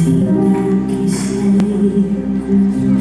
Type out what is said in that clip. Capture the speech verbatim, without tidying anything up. Nothing that can save.